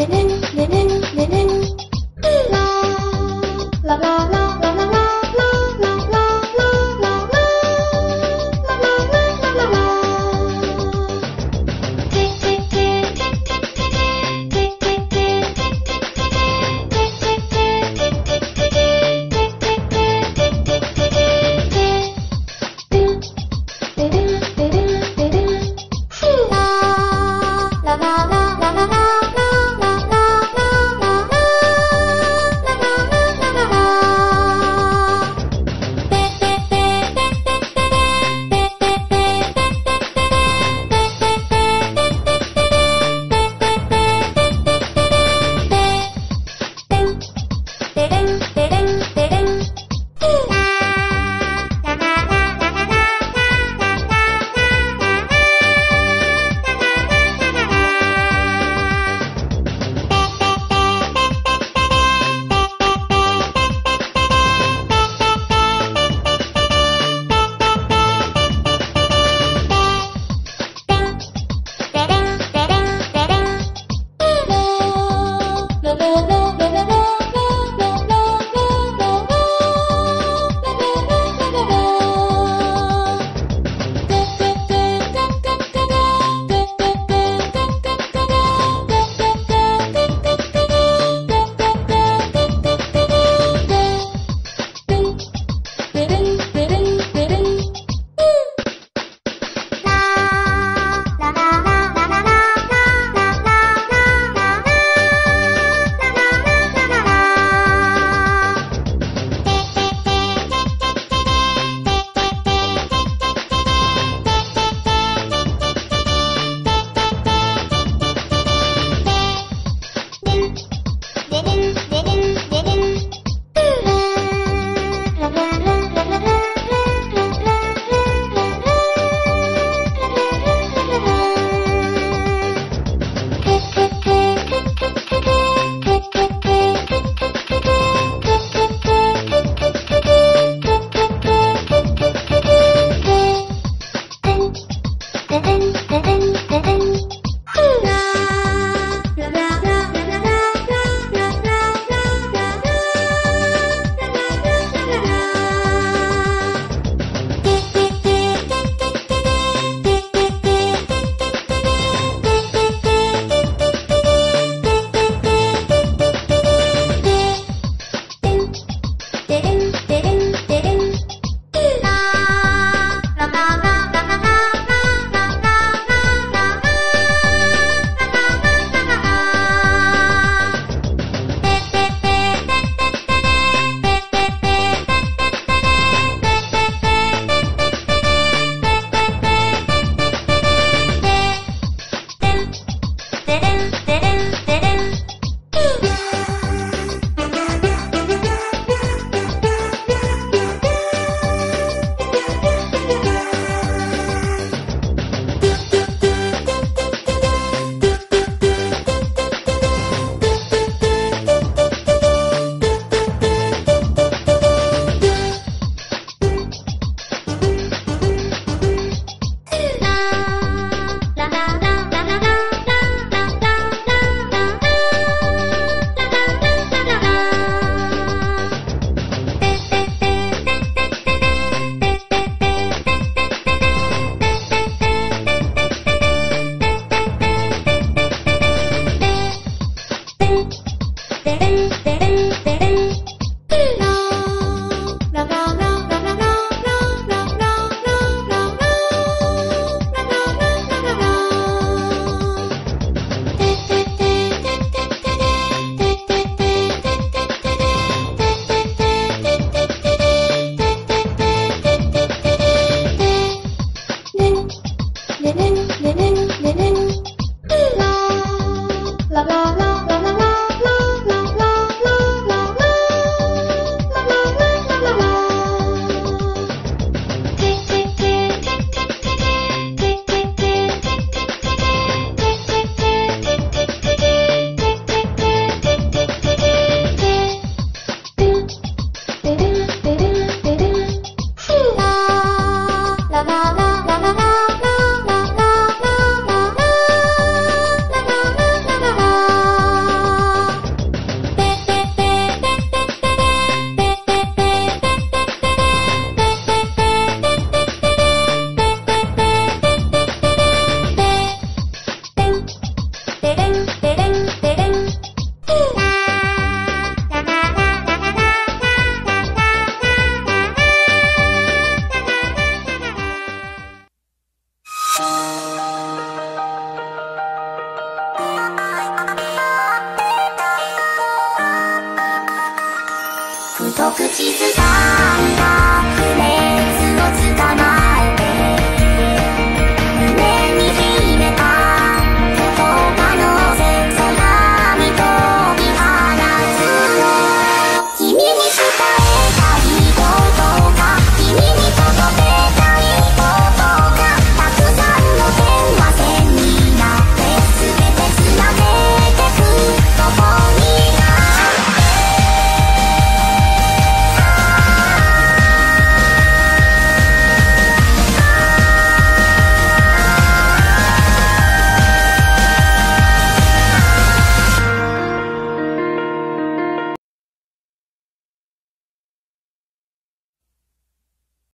la la la la la la la la. 太陽が